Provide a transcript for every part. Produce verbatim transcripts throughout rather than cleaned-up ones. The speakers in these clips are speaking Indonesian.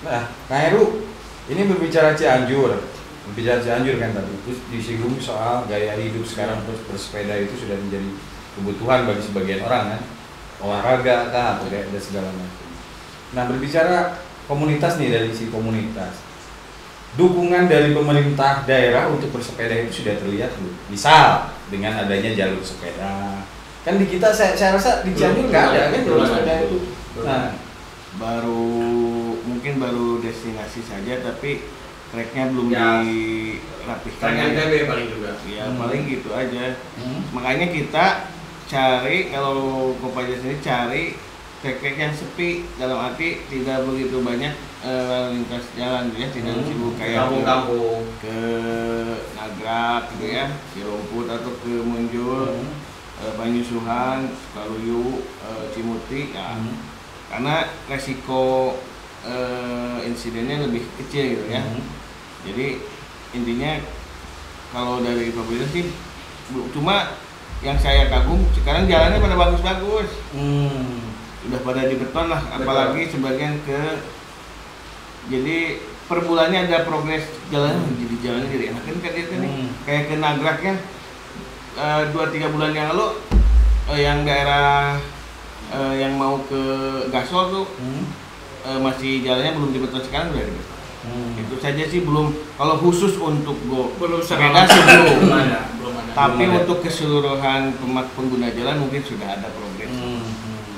Nah, Kang Heru, ini berbicara Cianjur, berbicara Cianjur kan tadi, terus disinggung soal gaya hidup sekarang, terus bersepeda itu sudah menjadi kebutuhan bagi sebagian orang kan, olahraga kah, atau gaya, dan segala macam. Nah, berbicara komunitas nih, dari si komunitas, dukungan dari pemerintah daerah untuk bersepeda itu sudah terlihat loh. Misal dengan adanya jalur sepeda, kan di kita saya, saya rasa di Cianjur nggak ada kan jalur sepeda itu. Nah, baru mungkin baru destinasi saja, tapi treknya belum ya, dirapihkan. Trek N T B paling juga. Ya hmm. paling gitu aja. Hmm. Makanya kita cari, kalau Kopaja sendiri cari trek-trek yang sepi, dalam arti tidak begitu banyak lalu lintas jalan ya, tidak hmm. sibuk kayak kampung-kampung ke Nagrak gitu ya, Cirumput atau ke Munjul, hmm. Banyusuhan, Sukaluyu, Cimuti ya. hmm. Karena resiko uh, insidennya lebih kecil gitu ya. hmm. Jadi intinya kalau dari pemerintah sih, cuma yang saya kagum sekarang jalannya pada bagus-bagus, hmm. udah pada di beton lah, apalagi sebagian ke, jadi per bulannya ada progres jalan, hmm. jadi jalannya jadi enak kan kayak gitu nih, hmm. kayak ke Nagraknya dua uh, tiga bulan yang lalu, uh, yang daerah uh, yang mau ke Gasol tuh hmm. uh, masih jalannya belum di beton, sekarang udah di beton. hmm. Itu saja sih, belum kalau khusus untuk go belum sepeda sih belum, tapi belum untuk keseluruhan pemak pengguna jalan mungkin sudah ada progres. hmm.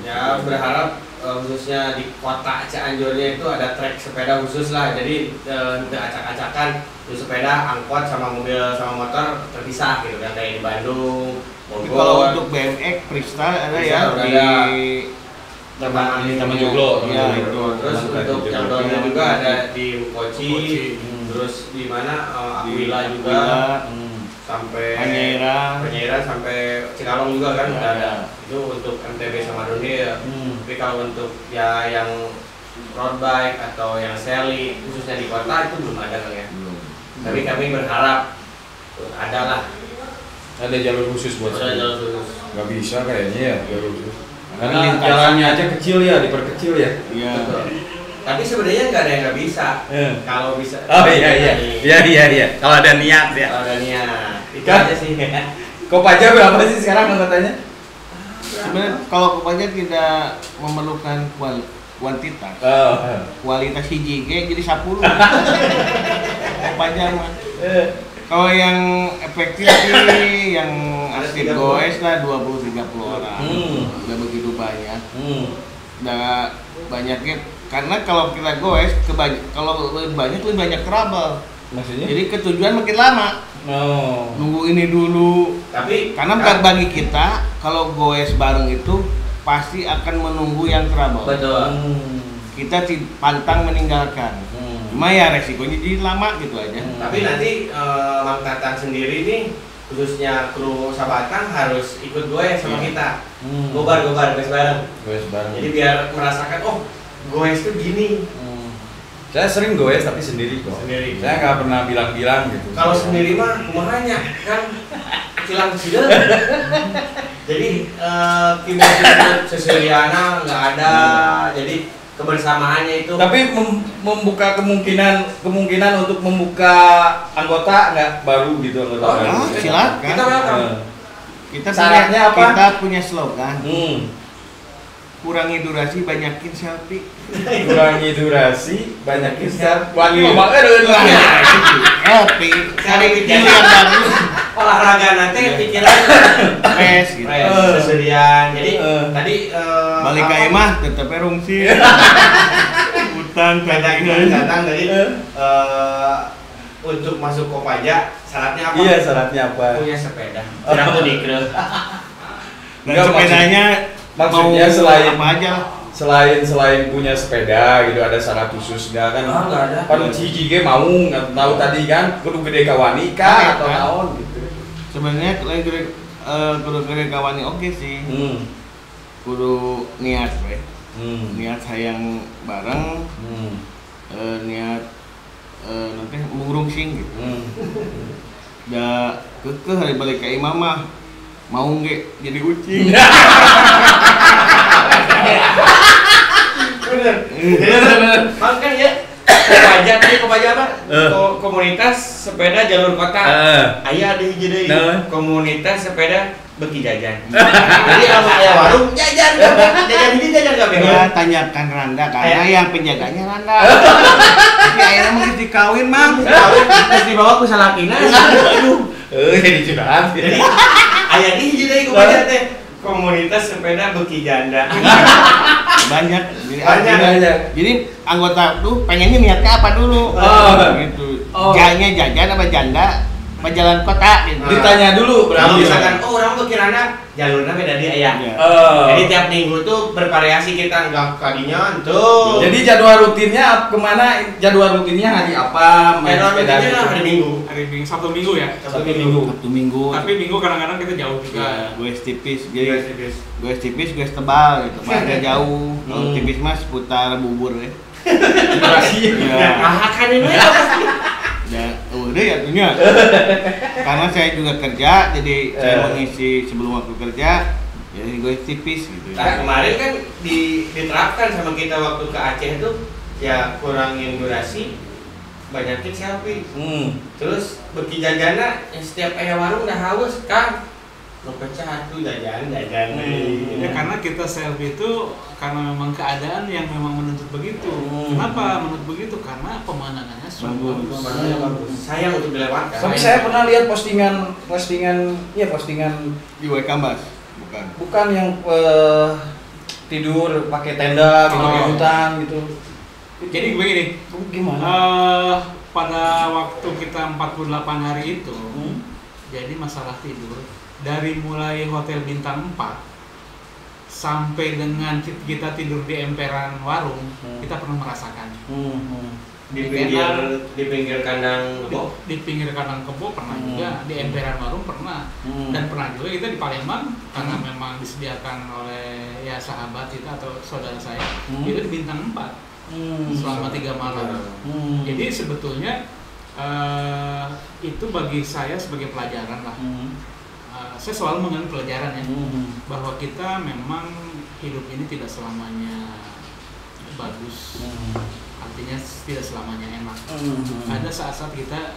Ya, berharap uh, khususnya di kota Cianjurnya itu ada trek sepeda khusus lah, jadi untuk uh, acak-acakan sepeda, angkot sama mobil sama motor terpisah gitu kan, kayak di Bandung, Bogor. Kalau untuk B M X Prista ada ya di Taman Taman Joglo ya, itu. Terus untuk yang downnya juga ada di Koci, hmm. terus di mana uh, Akuila juga, hmm. sampai Penyirah, Penyirah sampai Cikalong juga kan ya, udah ada. Itu untuk M T B sama Randa ya. Hmm. Tapi kalau untuk ya yang road bike atau yang seli khususnya di kota itu belum ada kan ya. Hmm. Tapi kami berharap adalah ada jalur khusus buat ada jalur khusus. Gak bisa kayaknya ya jalur khusus. Karena jalannya aja kecil ya, diperkecil ya. Iya. Tapi sebenarnya nggak ada yang nggak bisa. Hmm. Kalau bisa. Oh iya iya. Iya iya iya. Kalau ada niat ya. Kalau ada niat. Itu aja sih. Kopaja berapa sih sekarang anggotanya? Sebenarnya kalau Kopaja tidak memerlukan kual kuantitas. Oh. Kualitas hiji ge jadi sepuluh. Kopaja mah. Kalau yang efektif sih yang aktif goes lah dua puluh sampai tiga puluh orang. Hmm. Udah begitu banyak. Hmm. Udah banyaknya. Karena kalau kita goes, kalau lebih banyak lebih banyak trouble. Maksudnya? Jadi ketujuan makin lama. Oh. Nunggu ini dulu. Tapi karena kan bagi kita kalau goes bareng itu pasti akan menunggu yang trouble. Betul. Hmm. Kita pantang meninggalkan. Hmm. Cuma ya resikonya jadi lama gitu aja. Hmm. Tapi nanti eh, angkatan sendiri nih, khususnya kru Sabatang harus ikut goes sama hmm. kita. Hmm. Gobar-gobar goes bareng. Goes bareng. Jadi biar merasakan oh goes tuh gini. Hmm. Saya sering goes tapi sendiri kok. Sendiri. Saya nggak pernah bilang-bilang gitu. Kalau sendiri mah rumahnya kan kilang cider. Jadi uh, kimia seseriana nggak ada. Jadi kebersamaannya itu. Tapi mem membuka kemungkinan kemungkinan untuk membuka anggota nggak baru gitu anggota oh, baru. Silakan. Kita welcome. Kita syaratnya apa? Kita punya slogan. Hmm. Kurangi durasi, banyakin selfie. Kurangi durasi, banyakin selfie. Wangi banget dulunya. Selfie, cari video yang bagus. Olahraga nanti pikiran fresh gitu. Kesedihan. Jadi tadi balik ke imah tetep erungsi. Hutan kadang-kadang datang dari untuk masuk Kopaja syaratnya apa? Iya, syaratnya apa? Punya sepeda. Tidak dikira. Dan sepedanya maksudnya mau selain apa aja selain selain punya sepeda gitu ada syarat khusus nggak kan? Oh, nggak ada. Kalau ciji ge mau nggak tahu tadi kan kudu gede kawani kah atau naon gitu. Sebenarnya kalau gede uh, kudu gede kawani oke okay sih. Hmm. Kudu niat we. Hmm. Niat sayang bareng. Hmm. Uh, niat uh, nanti mengurungsing gitu. Hmm. Da kekeh hari balik ke imam mah mau nggak jadi kucing? Bener, bener, bener. Makan ya, Kopaja tadi Kopaja apa? Uh. Komunitas sepeda jalur kota. Uh. Ayah ada hiji deui. No. Komunitas sepeda beki jajan. Jadi kalau aya warung jajan enggak jajan ini jajan enggak beda. Tanyakan Randa karena yang penjaganya Randa. Tapi akhirnya mah geus dikawin mah, kawin geus dibawa ku salakina. Aduh. Heuh jadi curang. Jadi aya di hiji deui Kopaja teh. Komunitas sepeda beki janda. Banyak. Jadi banyak, banyak. Jadi anggota tuh pengennya niatnya apa dulu? Oh, gitu. Oh. Jalannya jajan apa janda? Apa jalan kota gitu. Nah. Ditanya dulu. Kalau misalkan oh orang tuh Kirana jalurnya beda dia ya. Oh. Jadi tiap minggu tuh bervariasi kita enggak kadinya tuh. Jadi jadwal rutinnya kemana? Jadwal rutinnya hari apa? Main jadwal rutinnya hari, hari minggu. Hari minggu Sabtu minggu ya. Sabtu minggu. Sabtu minggu. Tapi minggu kadang-kadang kita jauh juga. Ya, gue tipis, jadi gue tipis, gue tipis, gue tebal gitu. Makanya jauh. Hmm. Kalau tipis mas putar bubur ya. Berhasil. Ya. Makan ini. Ya, udah ya dunia. Karena saya juga kerja, jadi uh. saya mengisi sebelum waktu kerja. Jadi gue tipis gitu. Nah, kemarin kan di, diterapkan sama kita waktu ke Aceh itu ya kurangin durasi, banyakin selfie. Hmm. Terus beki jajana yang setiap ayah warung udah haus kan lo pecah satu jajan jajan. Hmm. Ya karena kita selfie itu karena memang keadaan yang memang menuntut begitu. Hmm. Kenapa menuntut begitu? Karena pemandangannya bagus. bagus. Sayang untuk dilewatkan. Tapi saya pernah lihat postingan postingan ya postingan di Way Kambas. Bukan. Bukan yang uh, tidur pakai tenda di oh. hutan gitu. Jadi begini, gimana? Uh, pada waktu kita empat puluh delapan hari itu, hmm. jadi masalah tidur dari mulai hotel bintang empat sampai dengan kita tidur di emperan warung, hmm. kita pernah merasakan. Hmm. Di, di pinggir kandang, di pinggir kandang kebo, di, di pinggir kandang kebo pernah hmm. juga, di emperan warung pernah, hmm. dan pernah juga kita di Palembang karena hmm. memang disediakan oleh ya sahabat kita atau saudara saya, hmm. itu di bintang empat. Hmm, selama tiga malam. Hmm. Jadi sebetulnya uh, itu bagi saya sebagai pelajaran lah. Hmm. Uh, saya selalu mengambil pelajaran ya, hmm. bahwa kita memang hidup ini tidak selamanya bagus, hmm. artinya tidak selamanya enak. Hmm. Ada saat-saat kita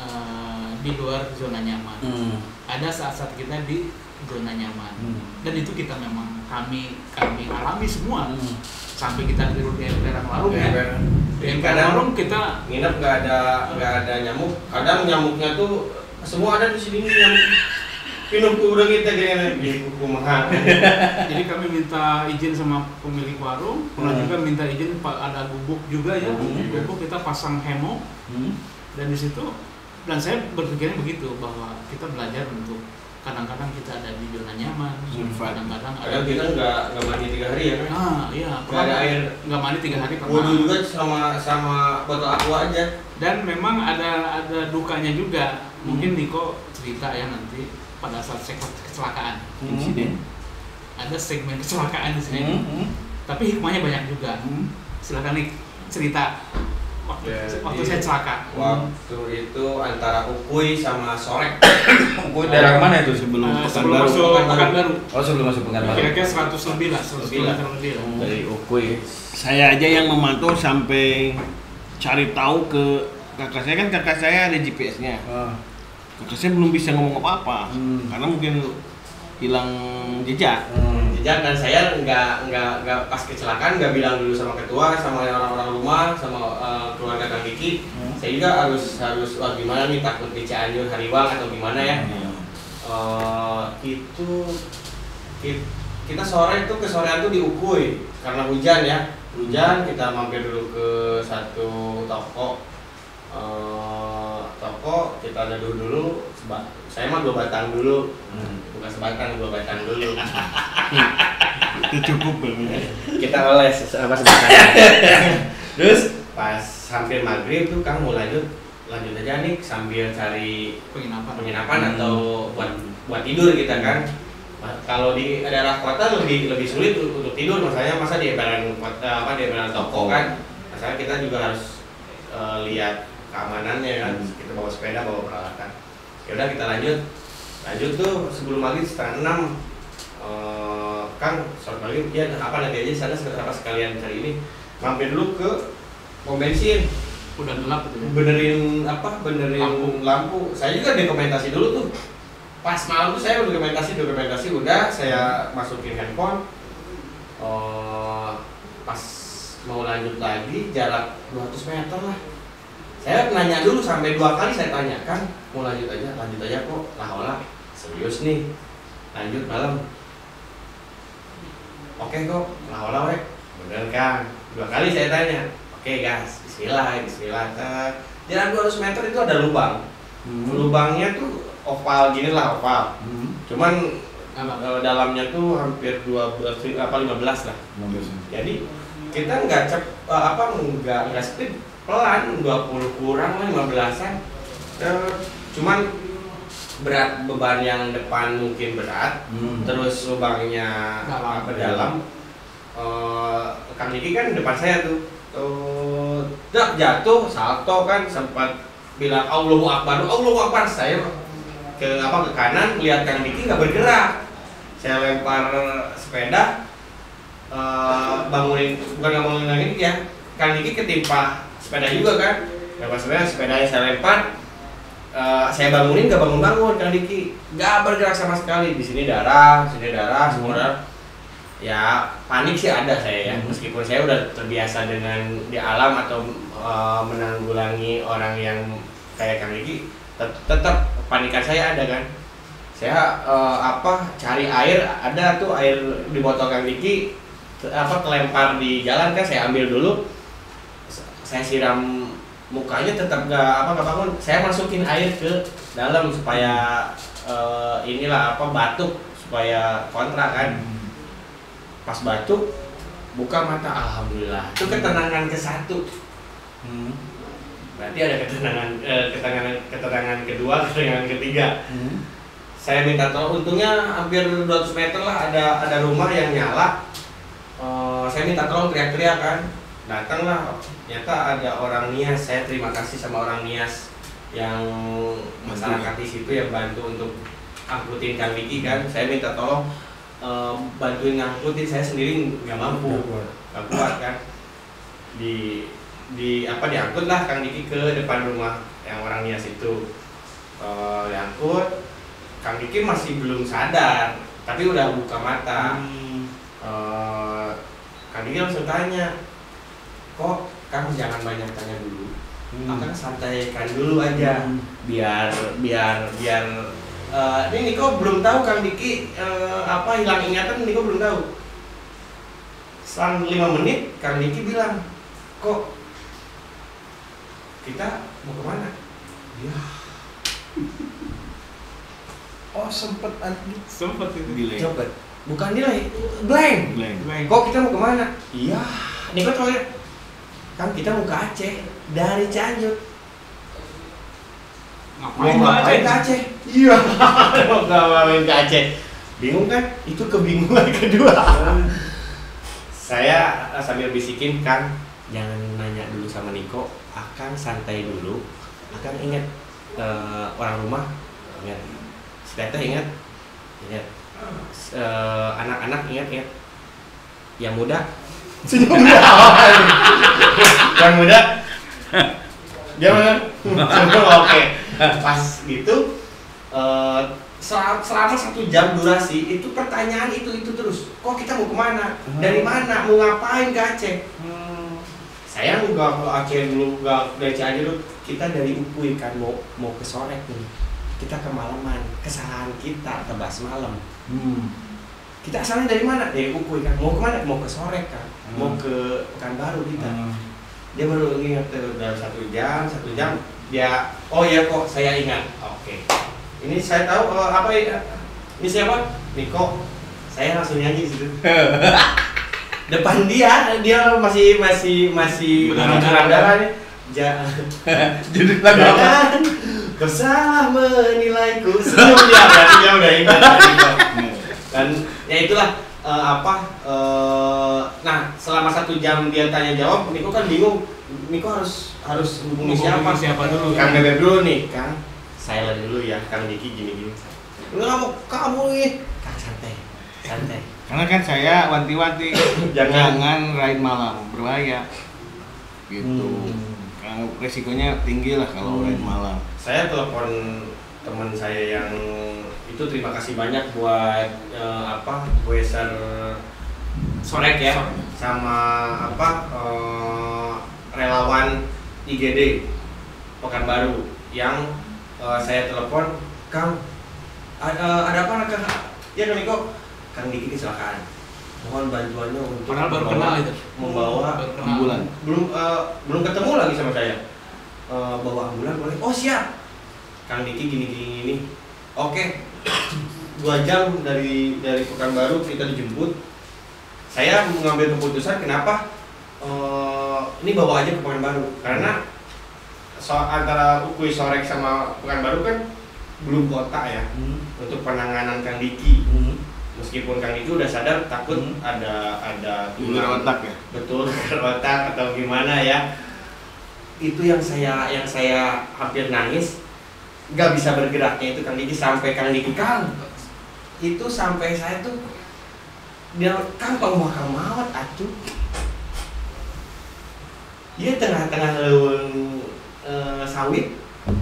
uh, di luar zona nyaman, hmm. ada saat-saat kita di zona nyaman, hmm. dan itu kita memang kami kami alami semua. Hmm. Sampai kita tidur di emperan warung ya, ya. Di emperan warung kita nginep nggak ada nggak ada nyamuk, kadang nyamuknya tuh semua ada di sini nyamuk minum udah kita gini di kumaha. Jadi kami minta izin sama pemilik warung, pernah hmm. juga minta izin ada gubuk juga ya, hmm. gubuk kita pasang hemo, hmm. dan di situ dan saya berpikirnya begitu bahwa kita belajar untuk kadang-kadang kita ada di zona nyaman, kadang-kadang ada kita nggak nggak mandi tiga hari ya kan? Ah iya, nggak ada air, nggak mandi tiga hari pernah. Waduh juga sama sama botol aqua aja. Dan memang ada ada dukanya juga. Hmm. Mungkin Niko cerita ya nanti pada saat segmen kecelakaan. Insiden. Hmm. Ada segmen kecelakaan di sini. Hmm. Tapi hikmahnya banyak juga. Hmm. Silakan Nik cerita. Waktu, jadi, waktu saya celaka waktu itu antara Ukui sama Sorek. Ukui daerah mana itu sebelum uh, Pekanbaru? Sebelum masuk Pekanbaru. Oh sebelum masuk Pekanbaru. Kira-kira seratus lebih lah, seratus kilometer lebih lah. Dari Ukui. Saya aja yang memantau sampai cari tahu ke kakak saya kan kakak saya ada G P S-nya. Uh. Kakak saya belum bisa ngomong apa-apa hmm. karena mungkin hilang jejak. Hmm. Jejak dan saya nggak nggak nggak pas kecelakaan nggak bilang dulu sama ketua, sama orang-orang rumah, sama uh, keluarga Kang Diki. Hmm. Saya juga harus harus wah gimana nih takut di Cianjur hariwang atau gimana ya. Hmm. Uh, itu it, kita sore itu kesorean tuh di Ukui karena hujan ya. Hujan kita mampir dulu ke satu toko. Uh, toko kita ada dulu dulu. Saya mah dua batang dulu. Hmm. Bukan sebatang, dua batang dulu. Itu cukup belum? Kita oles apa sebatang. Terus pas hampir maghrib tuh Kang mau lanjut lanjut aja nih sambil cari penginapan, penginapan hmm. atau buat buat tidur kita kan. Kalau di daerah kota lebih lebih sulit untuk tidur, makanya masa di emperan kota apa di emperan toko kan. Makanya kita juga harus uh, lihat keamanannya kan. Hmm. Kita bawa sepeda, bawa peralatan. Ya udah kita lanjut lanjut tuh sebelum maghrib setengah enam uh, Kang sore maghrib ya apa nanti aja sana apa sekalian cari ini mampir dulu ke pom bensin udah gelap gitu ya. Benerin apa? Benerin lampu. lampu. Saya juga dokumentasi dulu tuh. Pas malam tuh saya udah dokumentasi, dokumentasi udah saya masukin handphone. Uh, pas mau lanjut lagi jarak dua ratus meter lah. Saya nanya dulu sampai dua kali saya tanyakan, mau lanjut aja, lanjut aja kok. Lah olah, serius nih. Lanjut malam. Oke kok, lah olah wek. Bener kan? Dua kali saya tanya. Oke gas, bismillah, bismillah. Jalan dua ratus meter itu ada lubang. Hmm. Lubangnya tuh oval gini lah, oval. Hmm. Cuman e, dalamnya tuh hampir dua belas apa lima belas lah. lima belas. Jadi kita nggak cep apa nggak nggak speed, pelan dua puluh kurang lima belasan. E, cuman berat beban yang depan mungkin berat, hmm. terus lubangnya dalam, ke dalam. E, Kang Diki kan depan saya tuh. Uh, jatuh, salto kan, sempat bilang Allahu Akbar, Allahu Akbar. Saya ke apa ke kanan, lihat Kang Diki nggak bergerak. Saya lempar sepeda, uh, bangunin, bukan nggak bangunin lagi ya. Kang Diki ketimpa sepeda juga kan, lempar sepeda, sepedanya saya lempar, uh, saya bangunin nggak bangun-bangun. Kang Diki nggak bergerak sama sekali. Di sini darah, di sini darah, semua darah. Ya panik sih ada saya ya, meskipun saya udah terbiasa dengan di alam atau e, menanggulangi orang yang kayak Kang Diki, tetap panikan saya ada kan. Saya e, apa cari air, ada tuh air di botol Kang Diki apa kelempar di jalan kan, saya ambil dulu, saya siram mukanya, tetap nggak apa nggak bangun. Saya masukin air ke dalam supaya e, inilah apa batuk, supaya kontra kan. Pas batuk, buka mata, alhamdulillah. Itu ketenangan ke satu. Hmm. Berarti ada ketenangan, eh, ketenangan, ketenangan kedua, ketenangan ketiga. Hmm. Saya minta tolong, untungnya hampir dua ratus meter lah ada ada rumah yang nyala. Uh, saya minta tolong teriak-teriak kan, datanglah. Ternyata ada orang Nias. Saya terima kasih sama orang Nias yang masyarakat di situ yang bantu untuk angkutin Kang Diki kan. Saya minta tolong. Uh, bantuin ngangkutin, saya sendiri nggak mampu, nggak kuat kan. Di di apa diangkut lah Kang Diki ke depan rumah yang orang Nias itu, uh, diangkut. Kang Diki masih belum sadar, tapi udah buka mata. Hmm. Uh, Kang Diki langsung tanya, kok Kang jangan banyak tanya dulu, hmm. akan santaikan dulu aja, hmm. biar biar biar Uh, ini Niko belum tahu Kang Diki uh, apa hilang ingatan, Niko belum tahu. Selang lima menit Kang Diki bilang, kok kita mau kemana? Ya. Oh sempet sempet itu delay. Sempet. Bukan delay, blank. Blank. Blank. Kok kita mau kemana? Iya. Niko tanya, Kang kita mau ke Aceh dari Cianjur. Ngapain ke Aceh? Iya, ngapain ke Aceh? Bingung kan? Itu kebingungan kedua. Saya sambil bisikin, Kang, jangan nanya dulu sama Niko, akan santai dulu, akan ingat uh, orang rumah, ingat, teteh ingat, ingat, uh, anak-anak ingat, ingat, yang muda, yang muda, dia mana? Oke. Pas gitu uh, selama satu jam durasi itu pertanyaan itu itu terus, kok kita mau kemana, dari mana, mau ngapain ke Aceh? Hmm. Saya mau ke Aceh dulu, nggak dari Aceh dulu, kita dari Ukui kan mau mau ke sore nih, kita kemalaman, kesalahan kita tebas malam. Hmm. Kita asalnya dari mana? Dari Ukui kan, mau kemana? Mau ke sore kan, hmm. mau ke Pekanbaru kita. Hmm. Dia baru ingat dalam satu jam, satu jam. Ya, oh ya kok saya ingat. Oke. Okay. Ini saya tahu uh, apa ini siapa? Niko. Saya langsung nyanyi di situ. Depan dia, dia masih masih masih berdarah-darah nih. Ja Jadi lagu apa? Kau salah menilaiku. Sebelum dia berarti dia udah ingat. Dan ya itulah uh, apa? Uh, nah, selama satu jam dia tanya jawab, Niko kan bingung. Niko harus harus hubungi siapa? Siapa dulu? Kang Bebe dulu nih, Kang. Saya dulu ya, Kang Diki gini-gini. Enggak mau kamu nih. Kang santai, santai. Karena kan saya wanti-wanti jangan raid malam, berbahaya. Gitu. Hmm. resikonya tinggi lah kalau hmm. main malam. Saya telepon teman saya yang itu, terima kasih banyak buat uh, apa Weser Sorek ya, sama apa uh, relawan I G D Pekanbaru yang uh, saya telepon, Kang ada, ada apa Kang? Ya Kang Niko, Kang Diki kecelakaan, mohon bantuannya untuk Penal baru membawa, itu. membawa ambulan. Belum uh, belum ketemu lagi sama saya. Uh, bawa ambulan boleh? Oh siap. Kang Diki gini gini gini. Oke. Dua jam dari dari Pekanbaru kita dijemput. Saya mengambil keputusan kenapa uh, ini bawa aja ke Pekanbaru, karena so, antara Ukui Sorek sama Pekanbaru kan belum kota ya hmm. untuk penanganan Kang Diki. Hmm. Meskipun Kang itu udah sadar, takut hmm. ada ada tulang otak ya, betul otak atau gimana ya, itu yang saya yang saya hampir nangis, nggak bisa bergeraknya itu Kang Diki sampai Kang Diki Kang itu sampai saya tuh dia Kang pengmakam mawat acuh, dia tengah-tengah leung e, sawit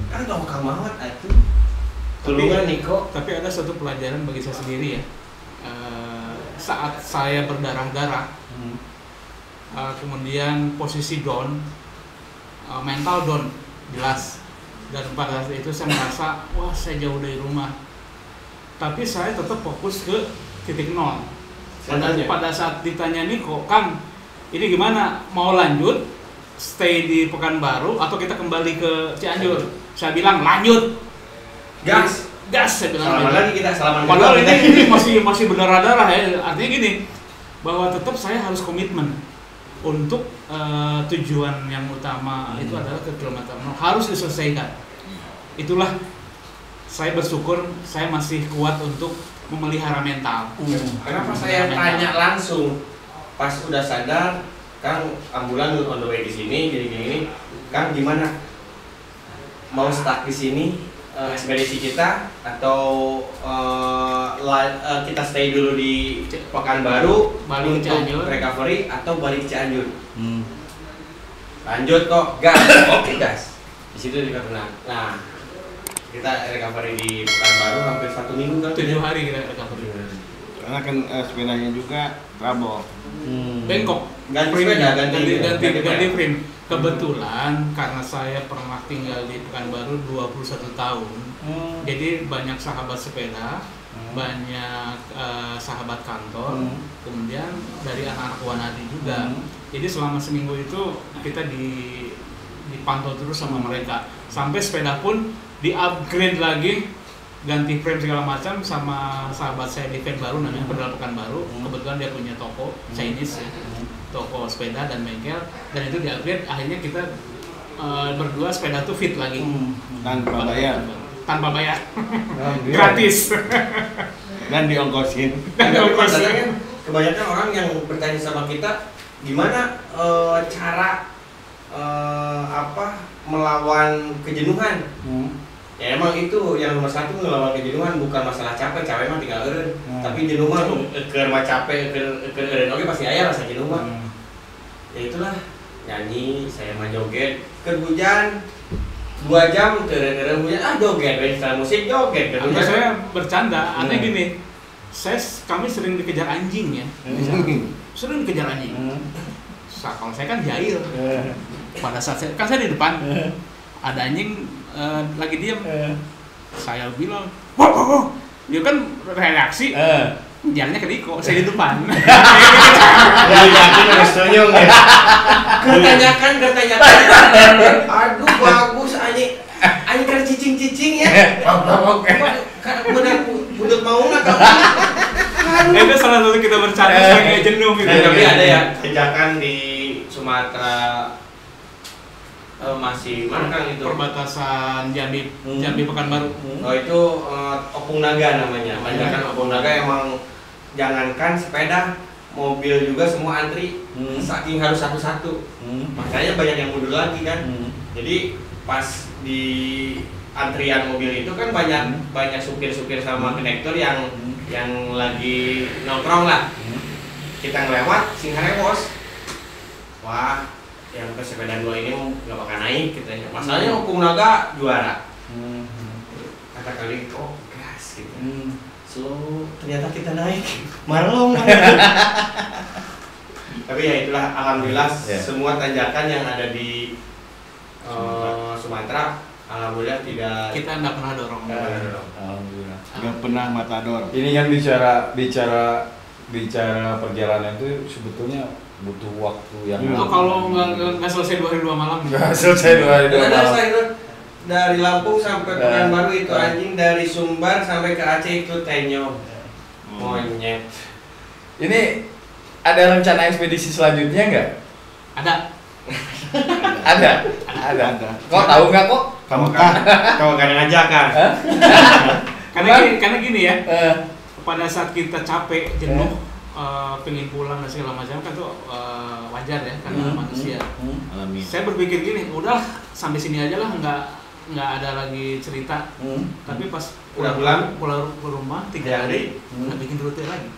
Kang pengmakam mawat acuh, tulungan Niko. Tapi ada satu pelajaran bagi saya sendiri ya. Uh, saat saya berdarah-darah, hmm. uh, kemudian posisi down, uh, mental down, jelas. Dan pada saat itu saya merasa, wah saya jauh dari rumah. Tapi saya tetap fokus ke titik nol. Pada, pada saat ditanya Niko, Kang, ini gimana? Mau lanjut, stay di Pekanbaru atau kita kembali ke Cianjur? Saya bilang lanjut, gas. Gas, saya bilang salaman lagi kita, salaman padahal kita. Ini, ini masih masih berdarah-darah ya, artinya gini bahwa tetap saya harus komitmen untuk uh, tujuan yang utama hmm. itu adalah ke kilometer nol, harus diselesaikan. Itulah saya bersyukur saya masih kuat untuk memelihara mental. hmm. Kenapa saya mental. Tanya langsung pas udah sadar, Kang ambulan on the way di sini, jadi gini, gini Kang gimana mau stuck di sini ekspedisi kita atau uh, la, uh, kita stay dulu di Pekanbaru untuk Cianjur. Recovery atau balik Cianjur? Hmm. Lanjut kok, gas. Oke gas. Di situ juga benar. Nah, kita recovery di Pekanbaru hampir satu minggu kan? Tujuh hari kita recovery. Karena kan uh, sepedanya juga trouble. Hmm. Bengkok. Ganti sepeda, ganti ganti, ganti, ganti, ganti frame. Kebetulan karena saya pernah tinggal di Pekanbaru dua puluh satu tahun, hmm. jadi banyak sahabat sepeda, hmm. banyak uh, sahabat kantor, hmm. kemudian dari anak-anak Wanadi juga. Hmm. Jadi selama seminggu itu kita di dipantau terus sama mereka, sampai sepeda pun di-upgrade lagi, ganti frame segala macam sama sahabat saya di Pekanbaru, namanya Pedal Pekanbaru. Hmm. Kebetulan dia punya toko Chinese ya. Toko sepeda dan bengkel, dan itu di-upgrade, akhirnya kita uh, berdua sepeda tuh fit lagi. Hmm, tanpa bayar. Tanpa bayar. Oh, gratis. Dan diongkosin. Dan diongkosin. Kebanyakan orang yang bertanya sama kita, gimana uh, cara uh, apa melawan kejenuhan? Hmm. Ya emang itu yang nomor satu, melawan kejenuhan bukan masalah capek, capek mah tinggal eureun. Hmm. Tapi jenuh mah keur mah capek, keur eureun oge pasti aya rasa jenuh mah. Hmm. Ya itulah nyanyi, saya mah joget, keur hujan dua jam teu eureun hujan, ah joget we setel musik joget. Karena saya bercanda, aneh gini. Saya kami sering dikejar anjing ya. Hmm. Sering dikejar anjing. Hmm. Sa, kalau saya kan jahil. Hmm. Pada saat saya, kan saya di depan. Hmm. Ada anjing Uh, lagi diam, uh. saya bilang, wow, wow, wow. Dia kan reaksi, uh. jalannya ke Niko, saya di depan. Jadi yakin harus senyum ya. Ketanyakan, ketanyakan, aduh bagus anjing, anjing kan cicing-cicing ya. Udah budut mau nggak kamu? Itu salah satu kita bercanda sebagai jenuh gitu. Tapi ada ya kejakan di Sumatera. Uh, masih mana Kang itu? Perbatasan Jambi, hmm. Jambi Pekanbaru. Hmm. Oh itu uh, Opung Naga namanya. Banyak kan Opung Naga, emang jangankan sepeda, mobil juga semua antri, hmm. saking harus satu-satu. Hmm. Makanya banyak yang mundur lagi kan. Hmm. Jadi pas di antrian mobil itu kan banyak hmm. banyak supir-supir sama konektor yang hmm. yang lagi nongkrong lah. Hmm. Kita ngelewat, sing harewos. Wah. yang pesepeda dua ini nggak bakal naik gitu ya. Masalahnya Opung Naga juara. Hmm. Kata kali kok gas gitu. Hmm. So ternyata kita naik marlong. Tapi ya itulah, alhamdulillah yeah. semua tanjakan yang ada di uh, Sumatera alhamdulillah tidak, kita tidak pernah dorong. Alhamdulillah. Tidak pernah matador. Ini kan bicara bicara bicara perjalanan itu sebetulnya butuh waktu yang. Oh, kalau nggak nggak selesai dua hari dua malam. Nggak selesai dua hari dua malam. Dari Lampung sampai Pekanbaru itu anjing, dari Sumbar sampai ke Aceh itu tenyong. Monyet. Ini ada rencana ekspedisi selanjutnya nggak? Ada. Ada. Ada. Kok tahu nggak kok? Kamu kan, kamu kan ngajak kan? Karena gini, karena gini ya. Pada saat kita capek, jenuh, uh, pengen pulang dan segala macam kan itu uh, wajar ya, karena hmm, manusia. Hmm, hmm. Alami. Saya berpikir gini, udahlah sampai sini aja lah, nggak nggak ada lagi cerita. Hmm. Tapi pas udah pulang, pulang ke rumah tiga hari, hmm. nggak bikin rute lagi.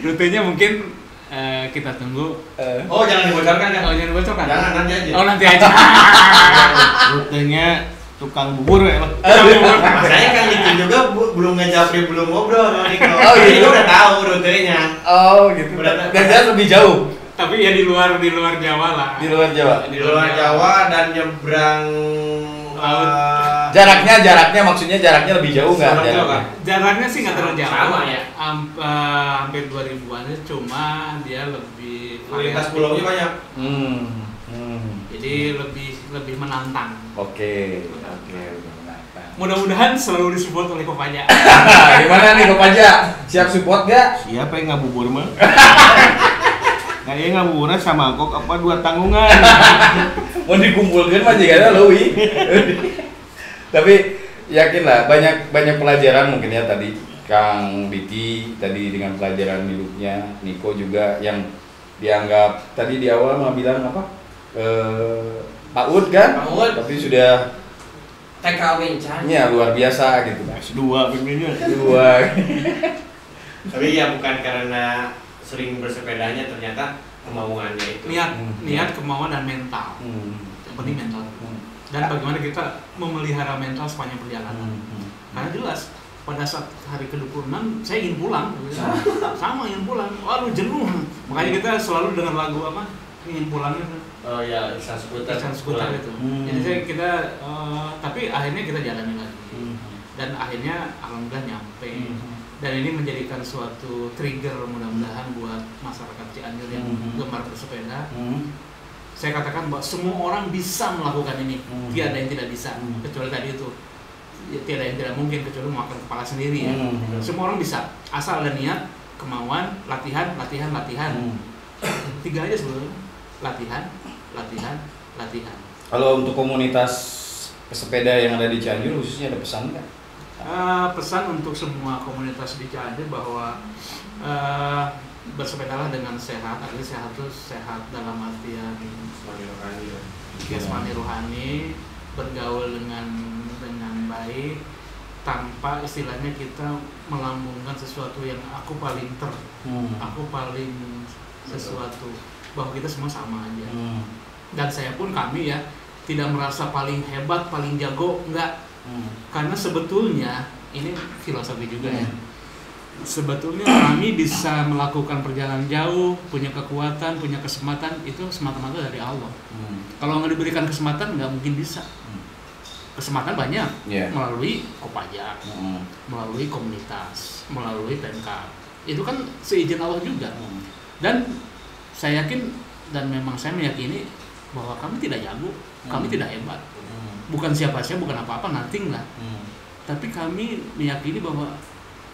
Rutenya mungkin uh, kita tunggu. Uh. Oh jangan dibocorkan ya? Oh jangan dibocorkan. Jangan nanti aja. Oh nanti aja. Rutenya tukang bubur ya, makanya Kang Diki juga bu, belum ngejapri, belum ngobrol sama Niko. Oh gitu, udah tahu rutenya. Oh gitu. Udah, dan dia lebih jauh. Tapi ya di luar di luar Jawa lah. Di luar Jawa. Di luar Jawa dan nyebrang laut. Uh, jaraknya jaraknya maksudnya jaraknya lebih jauh nggak? Jaraknya. jaraknya sih nggak terlalu jauh. Sama ya. Amp, uh, hampir dua ribuan, cuma dia lebih. Lintas pulaunya banyak. Hmm. hmm. Jadi lebih lebih menantang. Oke. Okay. Mudah-mudahan selalu disupport oleh Kopaja. Gimana nih Kopaja? Siap support gak? Siapa yang ngabubur mah? Kayaknya ngabuburnya sama kok apa dua tanggungan. Mau dikumpulkan mah juga ada Louis. Tapi yakinlah banyak banyak pelajaran mungkin ya tadi Kang Biti tadi dengan pelajaran hidupnya, Niko juga yang dianggap tadi di awal mah bilang apa? Eh, Pak Ud kan? Pak Ud. Tapi sudah T K W ya, luar biasa gitu. Dua begini. Dua. Tapi ya bukan karena sering bersepedanya, ternyata kemauannya itu. Niat, hmm. niat, kemauan dan mental. Hmm. Yang penting mental. Hmm. Dan bagaimana kita memelihara mental sepanjang perjalanan. Hmm. Karena jelas pada saat hari ke dua puluh enam saya ingin pulang. Sama, Sama ingin pulang. Waduh jenuh. Makanya kita selalu dengar lagu apa? Ingin pulangnya. Oh ya, bisa seputar, bisa seputar itu. Hmm. Jadi saya kita, uh, tapi akhirnya kita jalani lagi, hmm. dan akhirnya alhamdulillah nyampe. Hmm. Dan ini menjadikan suatu trigger mudah-mudahan hmm. buat masyarakat Cianjur yang hmm. gemar bersepeda. Hmm. Saya katakan bahwa semua orang bisa melakukan ini, hmm. tiada yang tidak bisa, hmm. kecuali tadi itu ya, tiada yang tidak mungkin kecuali memakan kepala sendiri ya. Hmm. Semua orang bisa, asal ada niat, kemauan, latihan, latihan, latihan. Hmm. Tiga aja sebelumnya, latihan. latihan, latihan. Kalau untuk komunitas pesepeda yang ada di Cianjur khususnya ada pesan nggak? Uh, pesan untuk semua komunitas di Cianjur bahwa uh, bersepedalah dengan sehat, artinya sehat itu sehat dalam artian jasmani rohani, jasmani rohani, bergaul dengan dengan baik tanpa istilahnya kita melambungkan sesuatu yang aku paling ter, hmm. aku paling sesuatu. Bahwa kita semua sama aja. Hmm. Dan saya pun kami ya tidak merasa paling hebat, paling jago, enggak. Hmm. Karena sebetulnya ini filosofi juga hmm. ya. Sebetulnya kami bisa melakukan perjalanan jauh, punya kekuatan, punya kesempatan itu semata-mata dari Allah. Hmm. Kalau nggak diberikan kesempatan nggak mungkin bisa. Hmm. Kesempatan banyak yeah. melalui Kopaja, hmm. melalui komunitas, melalui B M K. Itu kan seizin Allah juga. Hmm. Dan saya yakin dan memang saya meyakini bahwa kami tidak jago, hmm. kami tidak hebat, hmm. bukan siapa-siapa, bukan apa-apa, nothing lah. Hmm. Tapi kami meyakini bahwa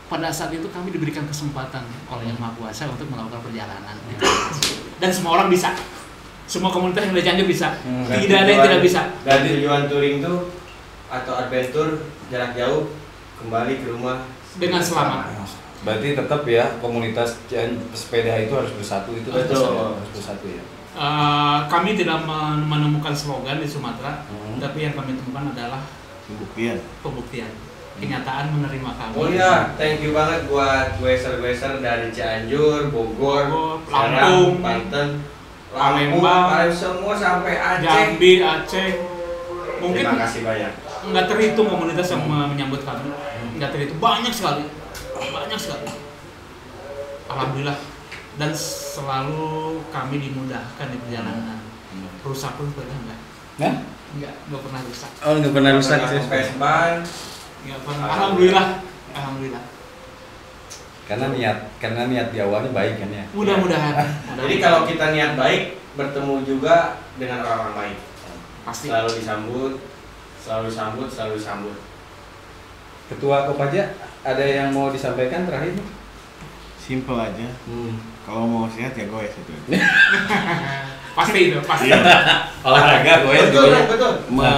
pada saat itu kami diberikan kesempatan oleh Yang Maha Kuasa untuk melakukan perjalanan. Hmm. Dan semua orang bisa, semua komunitas yang ada Cianjur bisa, hmm. tidak ada yang tidak bisa. Dan tujuan touring itu atau adventure jarak jauh kembali ke rumah dengan selamat. selamat. Berarti tetap ya komunitas pesepeda itu harus bersatu, itu harus bersatu ya. Uh, kami tidak menemukan slogan di Sumatera, hmm. tapi yang kami temukan adalah pembuktian. Pembuktian. Kenyataan menerima kami. Oh iya, thank you banget buat gueser-gueser dari Cianjur, Bogor, Lampung, Banten. Palembang, semua sampai Aceh. Jambi, Aceh. Mungkin terima kasih banyak. Enggak terhitung komunitas yang menyambut kami. Enggak terhitung, banyak sekali. Banyak sekali. Alhamdulillah, dan selalu kami dimudahkan di perjalanan. Rusak pun pernah enggak? Hah? Enggak, enggak pernah rusak. Oh, enggak pernah rusak sih. Enggak pernah. Alhamdulillah. Alhamdulillah. Karena niat, karena niat di awalnya baik kan ya. Mudah-mudahan. Jadi kalau kita niat baik, bertemu juga dengan orang-orang baik. Pasti. Selalu disambut, selalu disambut, selalu disambut. Ketua Kopaja, ada yang mau disampaikan terakhir? Simple aja. Hmm. Kalau mau sehat ya goes itu. Pasti itu, pasti. Olahraga goes. Betul, betul. Me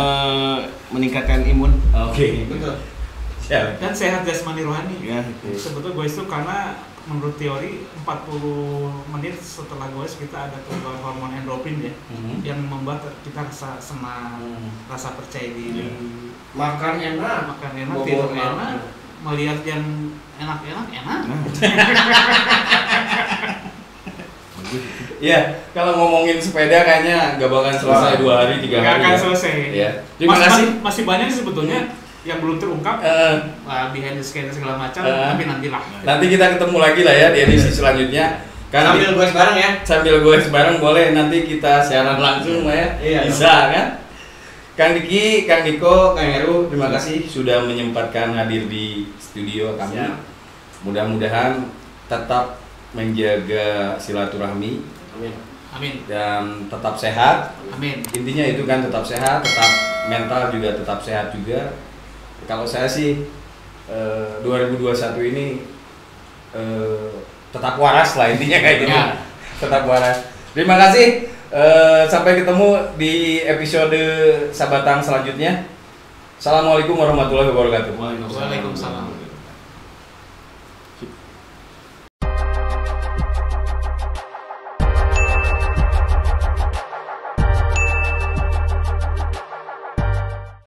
meningkatkan imun. Oke, okay. Betul. Ya. Dan sehat jasmani rohani. Ya, okay. Sebetulnya goes itu karena menurut teori empat puluh menit setelah goes kita ada keluar hormon endorfin ya, mm-hmm. yang membuat kita rasa senang, mm. rasa percaya diri, yeah. makan enak, makan enak, tidur enak, melihat yang enak-enak enak. Ya, kalau ngomongin sepeda kayaknya gak bakal selesai dua hari tiga hari. Gak akan ya. Selesai. Ya. Mas, masih masih banyak sebetulnya. Yang belum terungkap, uh, behind the scene segala macam, uh, tapi nantilah. Nanti kita ketemu lagi lah ya di edisi selanjutnya. Karena sambil goes bareng ya. Sambil goes bareng boleh, nanti kita siaran langsung ya. Iya, bisa dong. Kan? Kang Diki, Kang Niko, Kang Heru, terima kasih sudah menyempatkan hadir di studio kami. Mudah-mudahan tetap menjaga silaturahmi. Amin. Amin. Dan tetap sehat. Amin. Intinya itu kan tetap sehat, tetap mental juga tetap sehat juga. Kalau saya sih eh, dua ribu dua puluh satu ini eh, tetap waras lah intinya kayak gitu. Ya. Tetap waras. Terima kasih. Eh, sampai ketemu di episode Sabatang selanjutnya. Assalamualaikum warahmatullahi wabarakatuh. Waalaikumsalam.